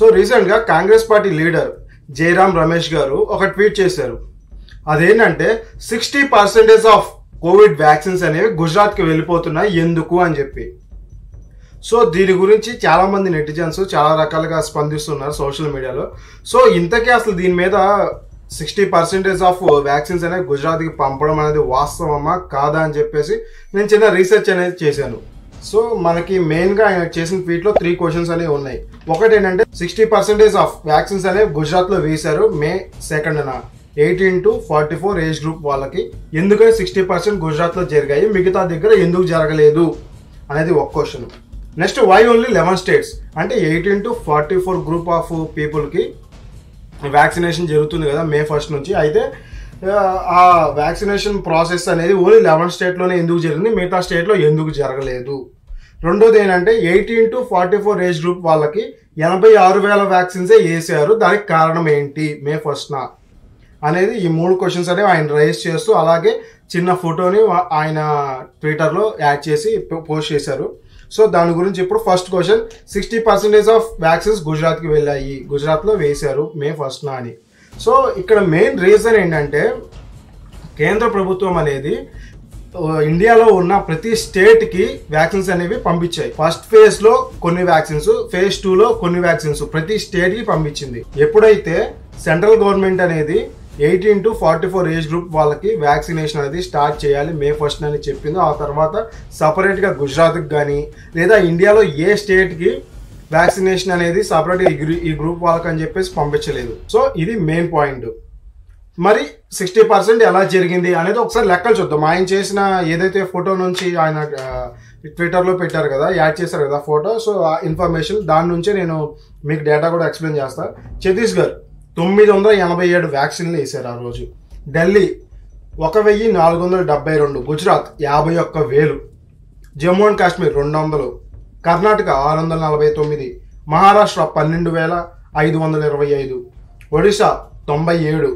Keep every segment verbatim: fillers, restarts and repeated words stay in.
So recent గా Congress party leader Jairam Ramesh గారు ఒక ట్వీట్ చేశారు. అదేంటంటే sixty percentage of covid vaccines అనేవి గుజరాత్కి వెళ్ళిపోతున్నాయి ఎందుకు అని చెప్పి. సో దీని గురించి చాలామంది నెటిజన్స్ చాలా రకాలుగా స్పందిస్తున్నారు సోషల్ మీడియాలో. సో ఇంతకే అసలు దీని మీద సిక్స్టీ పర్సెంటేజ్ ఆఫ్ వ్యాక్సిన్స్ అనేవి గుజరాత్కి పంపడం అనేది వాస్తవమా కాదా అని చెప్పేసి నేను చిన్న రీసెర్చ్ అనేది చేశాను. సో మనకి మెయిన్గా ఆయన చేసిన ట్వీట్లో త్రీ క్వశ్చన్స్ అనేవి ఉన్నాయి. ఒకటి ఏంటంటే సిక్స్టీ పర్సెంటేజ్ ఆఫ్ వ్యాక్సిన్స్ అనేవి గుజరాత్లో వేశారు మే సెకండ్న eighteen to forty four age group వాళ్ళకి, ఎందుకని సిక్స్టీ పర్సెంట్ గుజరాత్లో జరిగాయి మిగతా దగ్గర ఎందుకు జరగలేదు అనేది ఒక question. Next why only eleven states, అంటే eighteen to forty four group of పీపుల్కి వ్యాక్సినేషన్ జరుగుతుంది కదా మే ఫస్ట్ నుంచి, అయితే ఆ వ్యాక్సినేషన్ ప్రాసెస్ అనేది ఓన్లీ లెవెన్ స్టేట్లోనే ఎందుకు జరిగింది మిగతా స్టేట్లో ఎందుకు జరగలేదు. రెండోది ఏంటంటే eighteen to forty four age group వాళ్ళకి ఎనభై ఆరు వేల వ్యాక్సిన్సే వేసారు, దానికి కారణం ఏంటి మే ఫస్ట్న అనేది ఈ మూడు క్వశ్చన్స్ అనేవి ఆయన రైజ్ చేస్తూ అలాగే చిన్న ఫోటోని ఆయన ట్విట్టర్లో యాడ్ చేసి పోస్ట్ చేశారు. సో దాని గురించి ఇప్పుడు first question sixty percentage of vaccines గుజరాత్కి వెళ్ళాయి గుజరాత్లో వేశారు మే ఫస్ట్న అని. సో ఇక్కడ మెయిన్ రీజన్ ఏంటంటే కేంద్ర ప్రభుత్వం అనేది ఇండియాలో ఉన్న ప్రతి స్టేట్కి వ్యాక్సిన్స్ అనేవి పంపించాయి. ఫస్ట్ ఫేజ్లో కొన్ని వ్యాక్సిన్స్, ఫేజ్ టూలో కొన్ని వ్యాక్సిన్స్ ప్రతి స్టేట్కి పంపించింది. ఎప్పుడైతే సెంట్రల్ గవర్నమెంట్ అనేది eighteen to forty four age group వాళ్ళకి వ్యాక్సినేషన్ అనేది స్టార్ట్ చేయాలి మే ఫస్ట్ అని చెప్పిందో, ఆ తర్వాత సపరేట్గా గుజరాత్కి కానీ లేదా ఇండియాలో ఏ స్టేట్కి వ్యాక్సినేషన్ అనేది సపరేట్గా ఈ గ్రూప్ వాళ్ళకి అని చెప్పేసి పంపించలేదు. సో ఇది మెయిన్ పాయింట్. మరి సిక్స్టీ పర్సెంట్ ఎలా జరిగింది అనేది ఒకసారి లెక్కలు చూద్దాం. ఆయన చేసిన ఏదైతే ఫోటో నుంచి ఆయన ట్విట్టర్లో పెట్టారు కదా, యాడ్ చేశారు కదా ఫోటో, సో ఆ ఇన్ఫర్మేషన్ దాని నుంచే నేను మీకు డేటా కూడా ఎక్స్ప్లెయిన్ చేస్తాను. ఛత్తీస్గఢ్ తొమ్మిది వందల ఎనభై ఏడు వ్యాక్సిన్లు వేశారు ఆ రోజు, ఢిల్లీ ఒక వెయ్యి నాలుగు వందల డెబ్బై రెండు, గుజరాత్ యాభై ఒక్క వేలు, జమ్మూ అండ్ కాశ్మీర్ రెండు వందలు, కర్ణాటక ఆరు వందల నలభై తొమ్మిది, మహారాష్ట్ర పన్నెండు వేల ఐదు వందల ఇరవై ఐదు, ఒడిశా తొంభై ఏడు,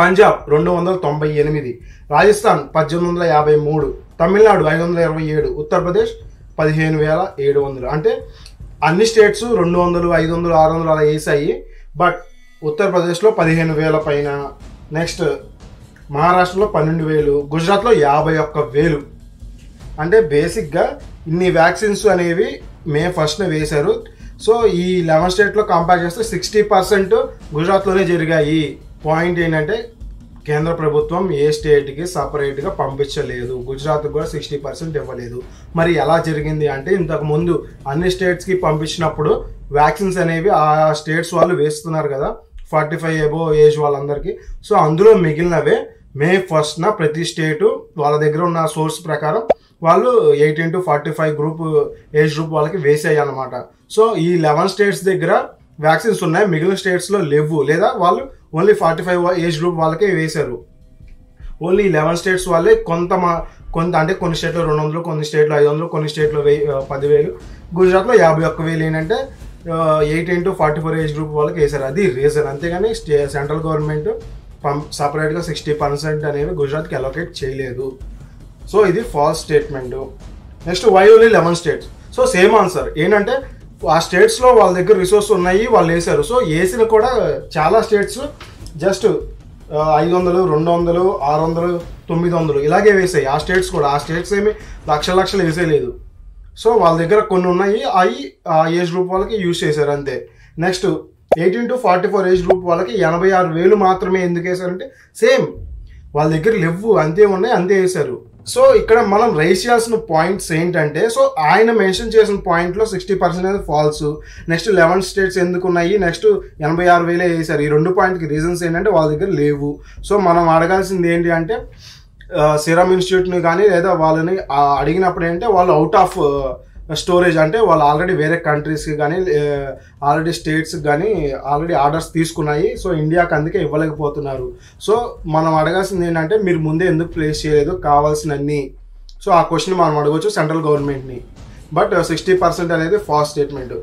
పంజాబ్ రెండు వందల తొంభై ఎనిమిది, రాజస్థాన్ పద్దెనిమిది వందల యాభై మూడు, తమిళనాడు ఐదు వందల ఇరవై ఏడు, ఉత్తరప్రదేశ్ పదిహేను వేల ఏడు వందలు. అంటే అన్ని స్టేట్స్ రెండు వందలు ఐదు వందలు ఆరు వందలు అలా వేసాయి, బట్ ఉత్తరప్రదేశ్లో పదిహేను వేల పైన, నెక్స్ట్ మహారాష్ట్రలో పన్నెండు వేలు, గుజరాత్లో యాభై ఒక్క వేలు. అంటే బేసిక్గా ఇన్ని వ్యాక్సిన్స్ అనేవి మే ఫస్ట్న వేశారు. సో ఈ లెవెన్ స్టేట్లో కంపేర్ చేస్తే సిక్స్టీ పర్సెంట్ గుజరాత్లోనే జరిగాయి. పాయింట్ ఏంటంటే కేంద్ర ప్రభుత్వం ఏ స్టేట్కి సపరేట్గా పంపించలేదు, గుజరాత్కి కూడా సిక్స్టీ పర్సెంట్ ఇవ్వలేదు. మరి ఎలా జరిగింది అంటే ఇంతకుముందు అన్ని స్టేట్స్కి పంపించినప్పుడు వ్యాక్సిన్స్ అనేవి ఆ స్టేట్స్ వాళ్ళు వేస్తున్నారు కదా ఫార్టీ ఫైవ్ ఎబో ఏజ్ వాళ్ళందరికీ, సో అందులో మిగిలినవే మే ఫస్ట్న ప్రతి స్టేటు వాళ్ళ దగ్గర ఉన్న సోర్స్ ప్రకారం వాళ్ళు eighteen to forty five group age group వాళ్ళకి వేసాయి అనమాట. సో ఈ లెవెన్ స్టేట్స్ దగ్గర వ్యాక్సిన్స్ ఉన్నాయి, మిగిలిన స్టేట్స్లో లేవు, లేదా వాళ్ళు only forty five age group వాళ్ళకే వేశారు. ఓన్లీ లెవెన్ స్టేట్స్ వాళ్ళే కొంత మా కొంత అంటే కొన్ని స్టేట్లో రెండు వందలు, కొన్ని స్టేట్లో ఐదు వందలు, కొన్ని స్టేట్లో వెయ్యి పదివేలు, గుజరాత్లో యాభై ఒక్క వేలు ఏంటంటే eighteen to forty four age group వాళ్ళకి వేశారు. అది రీజన్. అంతేగాని స్టే సెంట్రల్ గవర్నమెంట్ పం సపరేట్గా సిక్స్టీ పర్సెంట్ అనేవి గుజరాత్కి అలొకేట్ చేయలేదు. సో ఇది false statement. Next why only eleven states, so same answer. ఏంటంటే ఆ స్టేట్స్లో వాళ్ళ దగ్గర రిసోర్స్ ఉన్నాయి, వాళ్ళు వేశారు. సో వేసిన కూడా చాలా స్టేట్స్ జస్ట్ ఐదు వందలు రెండు వందలు ఆరు వందలు తొమ్మిది వందలు ఇలాగే వేసాయి. ఆ స్టేట్స్ కూడా ఆ స్టేట్స్ ఏమి లక్ష లక్షలు వేసేయలేదు. సో వాళ్ళ దగ్గర కొన్ని ఉన్నాయి, అవి ఆ ఏజ్ గ్రూప్ వాళ్ళకి యూజ్ చేశారు అంతే. Next eighteen to forty four age group వాళ్ళకి ఎనభై ఆరు వేలు మాత్రమే ఎందుకు వేశారంటే సేమ్ వాళ్ళ దగ్గర లెవ్వు అంతే ఉన్నాయి అంతే వేశారు. సో ఇక్కడ మనం రైజ్ చేయాల్సిన పాయింట్స్ ఏంటంటే, సో ఆయన మెన్షన్ చేసిన పాయింట్లో sixty percent false, next eleven states ఎందుకు ఉన్నాయి, నెక్స్ట్ ఎనభై ఆరు వేలే వేశారు, ఈ రెండు పాయింట్కి రీజన్స్ ఏంటంటే వాళ్ళ దగ్గర లేవు. సో మనం అడగాల్సింది ఏంటి అంటే సీరమ్ ఇన్స్టిట్యూట్ని కానీ లేదా వాళ్ళని అడిగినప్పుడు ఏంటంటే వాళ్ళు అవుట్ ఆఫ్ స్టోరేజ్, అంటే వాళ్ళు ఆల్రెడీ వేరే కంట్రీస్కి కానీ ఆల్రెడీ స్టేట్స్కి కానీ ఆల్రెడీ ఆర్డర్స్ తీసుకున్నాయి, సో ఇండియాకి అందుకే ఇవ్వలేకపోతున్నారు. సో మనం అడగాల్సింది ఏంటంటే మీరు ముందే ఎందుకు ప్లేస్ చేయలేదు కావాల్సినన్ని, సో ఆ క్వశ్చన్ మనం అడగవచ్చు సెంట్రల్ గవర్నమెంట్ని. బట్ సిక్స్టీ పర్సెంట్ అనేది ఫాల్స్ స్టేట్మెంట్.